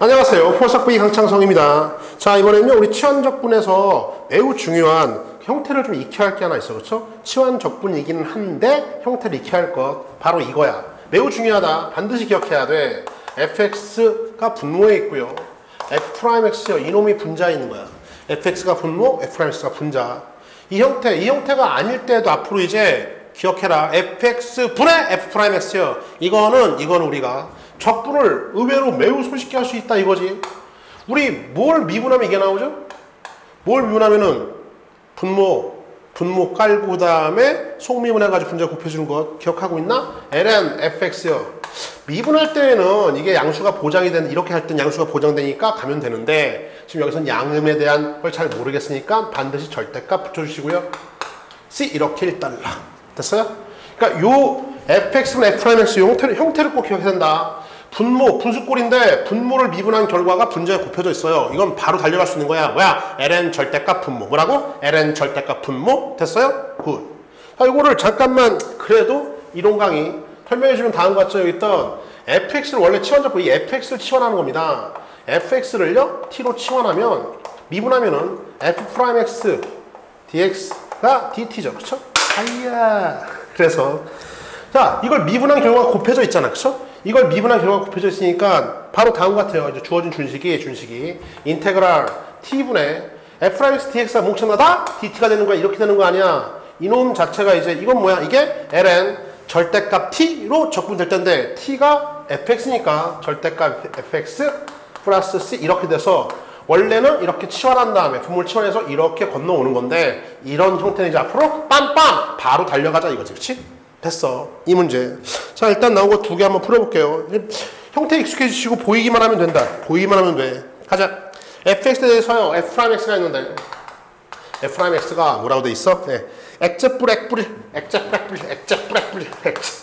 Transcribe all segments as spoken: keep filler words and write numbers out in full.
안녕하세요. 폴싹부의 강창성입니다. 자, 이번에는요, 우리 치환적분에서 매우 중요한 형태를 좀 익혀야 할 게 하나 있어. 그렇죠? 치환적분이기는 한데 형태를 익혀야 할 것, 바로 이거야. 매우 중요하다. 반드시 기억해야 돼. fx가 분모에 있고요, f'x요, 이놈이 분자에 있는 거야. fx가 분모, f'x가 분자. 이 형태, 이 형태가 아닐 때도 앞으로 이제 기억해라. fx분의 f'x요. 이거는, 이건 우리가 적분을 의외로 매우 손쉽게 할 수 있다 이거지. 우리 뭘 미분하면 이게 나오죠? 뭘 미분하면은 분모, 분모 깔고 그 다음에 속미분해가지고 분자 곱해주는 것 기억하고 있나? ln fx요. 미분할 때에는 이게 양수가 보장이 되는, 이렇게 할 땐 양수가 보장되니까 가면 되는데, 지금 여기서는 양음에 대한 걸 잘 모르겠으니까 반드시 절대값 붙여주시고요. c 이렇게 일 달러. 됐어요? 그러니까 요 fx는 f'x 형태를, 형태를 꼭 기억해야 된다. 분모, 분수꼴인데 분모를 미분한 결과가 분자에 곱혀져 있어요. 이건 바로 달려갈 수 있는 거야. 뭐야? ln 절대값 분모. 뭐라고? ln 절대값 분모. 됐어요? 굿. 자, 이거를 잠깐만 그래도 이론 강의 설명해 주면 다음과 같죠. 여기 있던 fx를 원래 치환적분, 이 fx를 치환하는 겁니다. fx를요 t로 치환하면, 미분하면은 f'x dx가 dt죠. 그렇죠? 아이야. 그래서 자, 이걸 미분한 결과가 곱해져 있잖아. 그쵸? 이걸 미분한 결과가 곱해져 있으니까 바로 다음과 같아요. 이제 주어진 준식이, 준식이 인테그랄 t분의 f'x dx가 뭉쳐나다 dt가 되는 거야. 이렇게 되는 거 아니야. 이놈 자체가 이제, 이건 뭐야? 이게 ln 절대값 t로 적분될 텐데, t가 fx니까 절대값 fx 플러스 c 이렇게 돼서, 원래는 이렇게 치환한 다음에, 분모를 치환해서 이렇게 건너오는 건데, 이런 형태는 이제 앞으로 빰빰 바로 달려가자 이거지. 그치? 됐어. 이 문제. 자, 일단 나온 거 두 개 한번 풀어볼게요. 형태 익숙해지시고 보이기만 하면 된다. 보이기만 하면 돼. 가자. fx에 대해서요. f'x가 있는데, f'x가 뭐라고 돼 있어? 네. 액체 뿌렉 뿌릴, 액체 뿌렉 뿌릴, 액체 뿌렉 뿌릴, 액체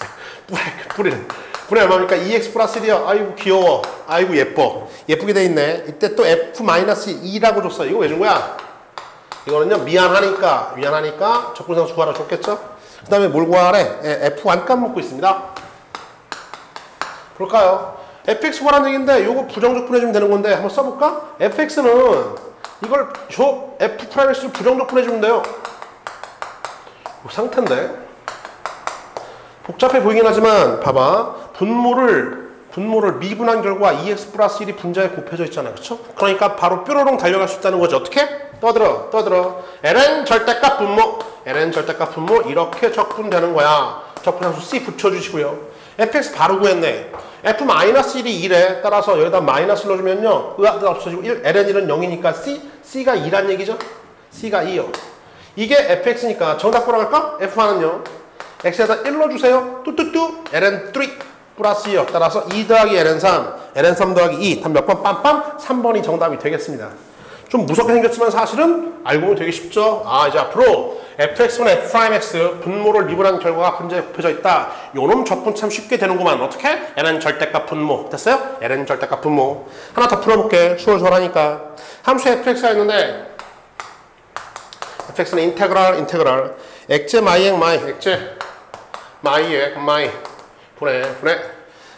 뿌렉 뿌릴. 뿌리 얼마입니까? 이엑스 플러스 일이요. 아이고 귀여워. 아이고 예뻐. 예쁘게 돼 있네. 이때 또 에프 마이너스 이라고 줬어. 이거 왜 준 거야? 이거는요, 미안하니까, 미안하니까 적분상 구하라 줬겠죠? 그 다음에 뭘 구하래? 예, 에프 원값 묻고 있습니다. 볼까요? 에프 엑스 구하라는 얘기인데, 요거 부정적분해주면 되는 건데, 한번 써볼까? 에프 엑스는 이걸 저 에프 프라임 엑스로 부정적분해주면 돼요. 뭐 상태인데? 복잡해 보이긴 하지만, 봐봐. 분모를, 분모를 미분한 결과 이엑스 플러스 일이 분자에 곱해져 있잖아. 그쵸? 그러니까 바로 뾰로롱 달려갈 수 있다는 거지. 어떻게? 떠들어, 떠들어. ln 절대값 분모. ln 절대값 분모 이렇게 적분되는 거야. 적분함수 c 붙여주시고요. fx 바로 구했네. 에프 마이너스 일이 일에 따라서 여기다 마이너스 넣어주면요, 의아가 없어지고 일, ln 일은 영이니까 c, c가 이란 얘기죠. c가 이요. 이게 에프 엑스니까 정답 보러 갈까? 에프 원은요. x에다 일 넣어주세요. 뚜뚜뚜. 엘엔 삼 플러스 이요. 따라서 이 더하기 엘엔 삼. 엘엔 삼 더하기 이. 단 몇 번? 빰빰. 삼 번이 정답이 되겠습니다. 좀 무섭게 생겼지만 사실은 알고 보면 되게 쉽죠. 아, 이제 앞으로 에프 엑스나 에프 프라임 엑스 분모를 미분한 결과가 분자에 곱해져 있다. 요놈 적분 참 쉽게 되는구만. 어떻게? ln 절대값 분모. 됐어요? ln 절대값 분모. 하나 더 풀어볼게. 수월수월하니까. 함수 에프 엑스가 있는데, 에프 엑스는 인테그랄, 인테그랄 액체 마이 액 마이 액체 마이 액 마이 분해 분해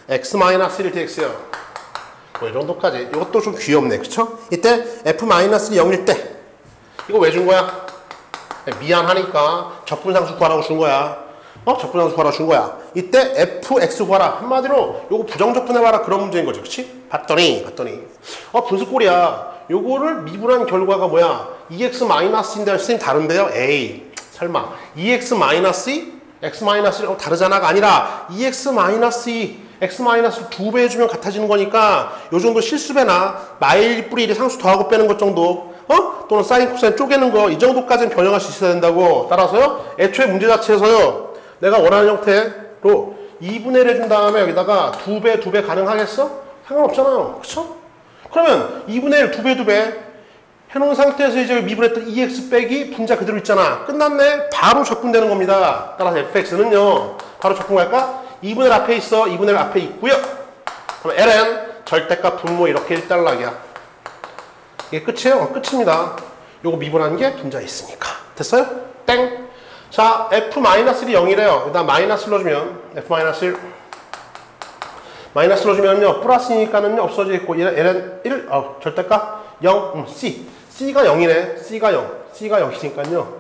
엑스 마이너스 일 dx요. 뭐, 이 정도까지. 이것도 좀 귀엽네. 그쵸? 이때 에프 마이너스 영일 때. 이거 왜 준 거야? 미안하니까 적분상수 구하라고 준 거야. 어? 적분상수 구하라고 준 거야. 이때 에프 엑스 구하라. 한마디로 요거 부정적분해봐라. 그런 문제인 거지. 그치? 봤더니, 봤더니. 어, 분수꼴이야. 요거를 미분한 결과가 뭐야? 이엑스 마이너스인데, 선생님 다른데요? 에이. 설마. 이엑스 마이너스 이? 엑스 마이너스 일하고 다르잖아가 아니라, 이엑스 마이너스 이. x-를 두 배 해주면 같아지는 거니까 요 정도 실수배나 마일 뿌리 일에 상수 더하고 빼는 것 정도, 어? 또는 사인 코사인 쪼개는 거, 이 정도까지는 변형할 수 있어야 된다고. 따라서요, 애초에 문제 자체에서요, 내가 원하는 형태로 이분해를 해준 다음에 여기다가 두 배, 두 배 가능하겠어? 상관없잖아요. 그쵸? 그러면 이분해를 두 배, 두 배 해놓은 상태에서 이제 미분했던 이엑스 빼기 분자 그대로 있잖아. 끝났네. 바로 적분되는 겁니다. 따라서 에프 엑스는요 바로 적분할까? 이분의 일 앞에 있어. 이분의 일 앞에 있고요. 그럼 ln 절대값 분모 이렇게 일 달러기야. 이게 끝이에요. 어, 끝입니다. 요거 미분한 게 분자에 있으니까. 됐어요? 땡. 자, 에프 마이너스 일이 영이래요. 일단 마이너스 넣어주면 에프 마이너스 일 마이너스로 주면요 플러스니까는요 없어지겠고 얘는 일, 어, 절대값 영, 음, C C가 영이네. C가 영, C가 영이니까요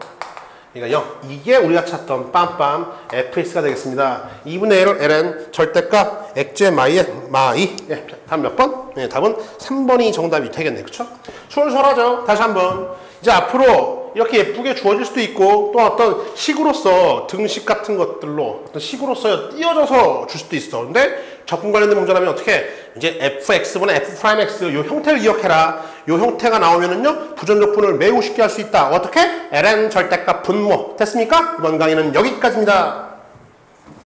얘가 영. 이게 우리가 찾던 빰빰 에프엑스가 되겠습니다. 이분의 일을 ln 절대값 액제 마이 마이. 예, 답 몇 번? 예, 답은 삼 번이 정답이 되겠네. 그쵸? 출설하죠. 다시 한번 이제 앞으로 이렇게 예쁘게 주어질 수도 있고 또 어떤 식으로서 등식 같은 것들로 어떤 식으로서 띄어져서 줄 수도 있어. 근데 적분 관련된 문제라면 어떻게 해? 이제 fx분의 f'x 요 형태를 기억해라. 요 형태가 나오면은요 부전적분을 매우 쉽게 할 수 있다. 어떻게? ln 절대값 분모. 됐습니까? 이번 강의는 여기까지입니다.